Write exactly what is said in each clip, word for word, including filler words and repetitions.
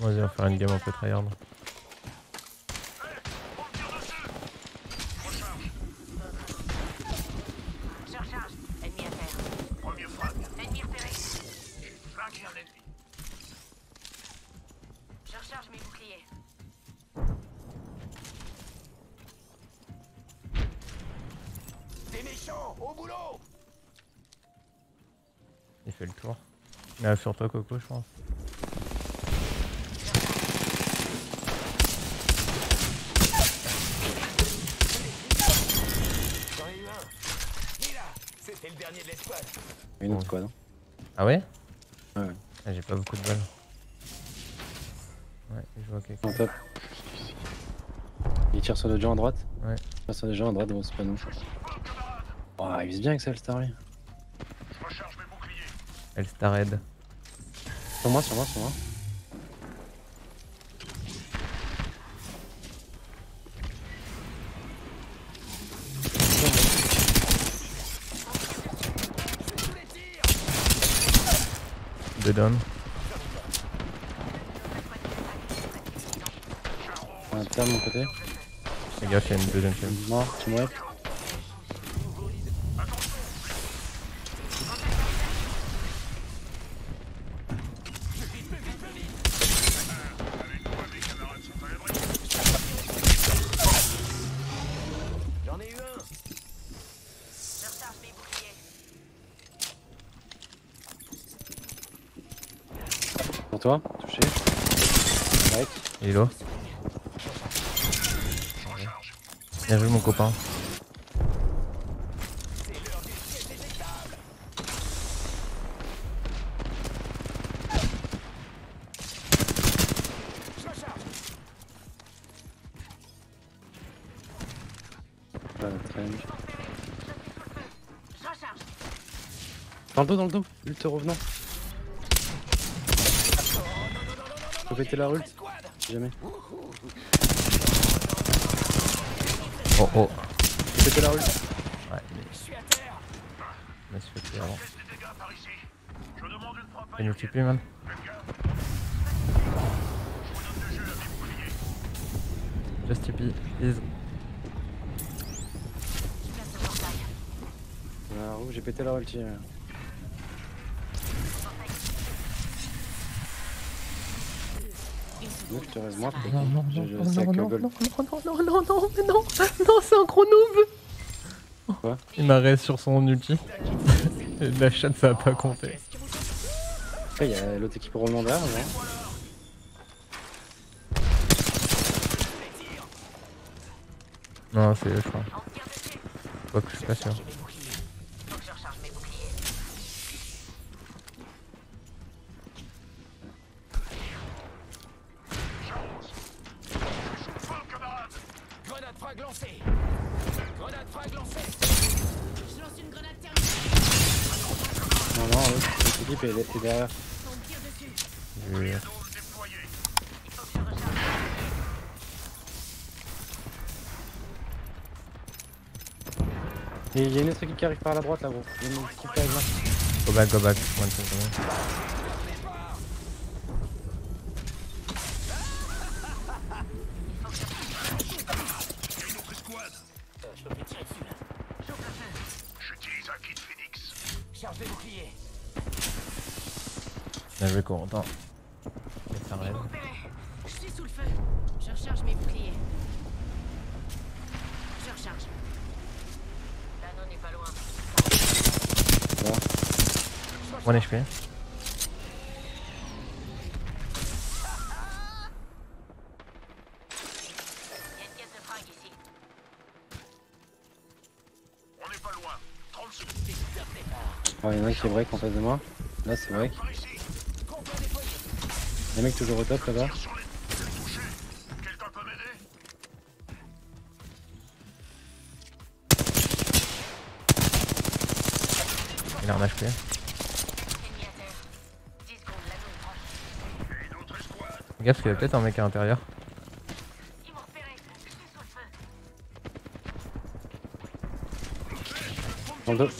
Vas-y, on va faire une game un peu tryhard. Il fait le tour. Il arrive sur toi, Coco, je pense. C'était le dernier de l'espace. Une autre quoi, non? Ah ouais? Ouais. Ah, j'ai pas beaucoup de balles. Ouais, je vois quelqu'un. Top. Il tire sur le gens à droite. Ouais. Il tire sur le gens à droite, bon, c'est pas nous. Oh, il vise bien avec ça, le Starry. Elle starred. Sur moi, sur moi, sur moi. Deux downs. Un terme de mon côté. Les gars, il y a une deuxième chaîne. Mort, tu mouais. Pour toi, touché. Right. Il est low. Bien joué mon copain. Dans le dos, dans le dos, ult revenant. Faut péter la ult, si jamais. Oh oh. Faut péter la ult. Ouais, mais... je suis à terre. Je me suis fait clairement. Il nous tue, man. Just T P, please. Ah, oh, j'ai pété la ult. Non, je te reste moi, non, non, non, je, je non, non, non, non, non, non, non, mais non, non, c'est un gros noob. Quoi? Il m'arrête sur son ulti. La chatte, ça a pas compté. Après, il y a l'autre équipe roulement derrière, non? Non, c'est eux, je crois. Quoi que je suis pas sûr. Et derrière. Oui. Et il y a une autre équipe qui arrive par la droite là gros. Il y a une autre équipe qui arrive là. Go back, go back. One, two, three. J'utilise un kit Phoenix. Charge de bouclier. Bien joué Corentin. C'est un rêve. Je suis sous le feu. Je recharge mes boucliers. Je recharge. L'anneau n'est pas loin. Bon. Bon H P. On est pas loin. trente secondes. Il y en a un qui est break en face de moi. Là c'est break. Les mecs toujours au top là-bas. Quelqu'un peut m'aider? Il a un H P. Regarde, parce qu'il y a peut-être un mec à l'intérieur. Dans le dos.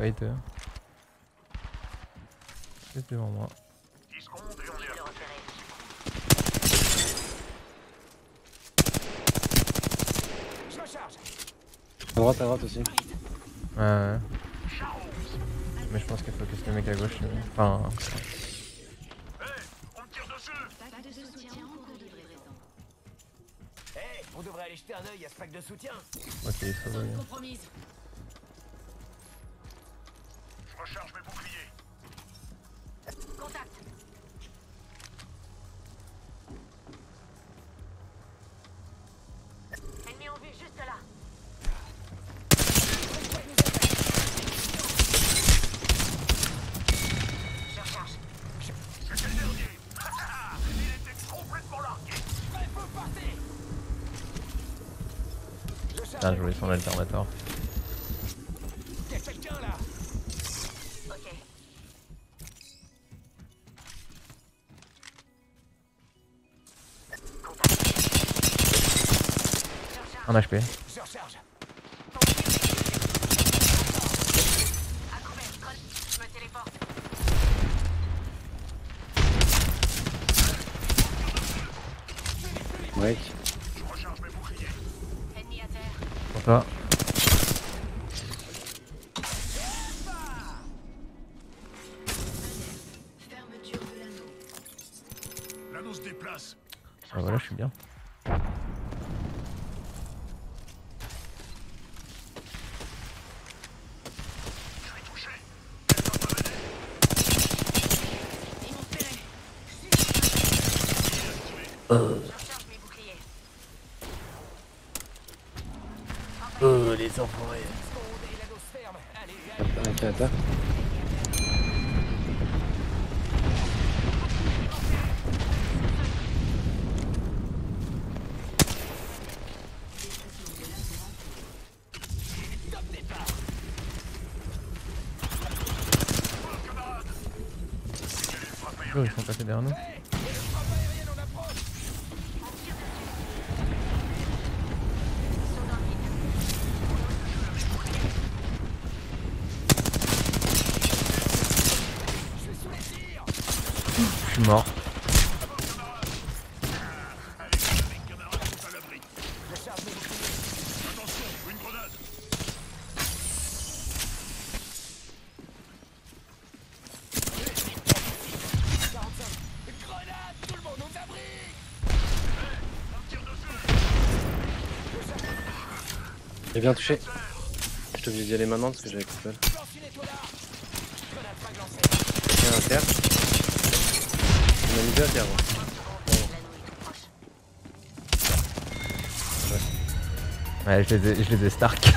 Spider. C'est devant moi. À droite, à droite aussi. Ouais, ouais. Mais je pense qu'il faut que le mec à gauche. Enfin. Hey, on tire dessus. Pas de soutien en cours de livraison. Hey, on devrait aller jeter un œil à ce pack de soutien. Ok, ça va. Je recharge mes boucliers. Contact. Ennemi en vue juste là. Ah, je voulais son alternateur. Y'a quelqu'un là. Ok. Un H P. Je recharge. À couvert, Col, je me téléporte. Ouais. Là. L'anneau se déplace. Ah voilà, je suis bien. Oh, ils sont passés derrière nous. Mort. J'ai bien touché. Je te obligé d'y aller maintenant parce que j'avais coupé. Tiens, à terre. On a mis deux à terre. Ouais, ouais je, les ai, je les ai Stark.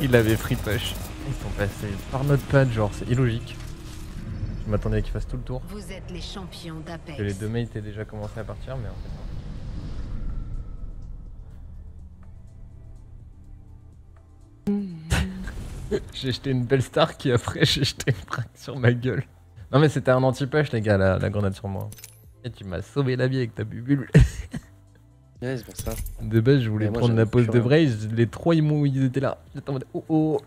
Ils avaient free push. Ils sont passés par notre pad, genre c'est illogique. Je m'attendais à qu'ils fassent tout le tour. Vous êtes les champions d'Apex. Que les deux mails étaient déjà commencé à partir, mais en fait non. J'ai jeté une belle Stark et après j'ai jeté une craque sur ma gueule. Non mais c'était un anti-push les gars, la, la grenade sur moi. Et tu m'as sauvé la vie avec ta bubule. Ouais c'est pour ça. De base je voulais moi, prendre la pause de vrai, les trois ils, ils étaient là. J'étais en mode oh oh.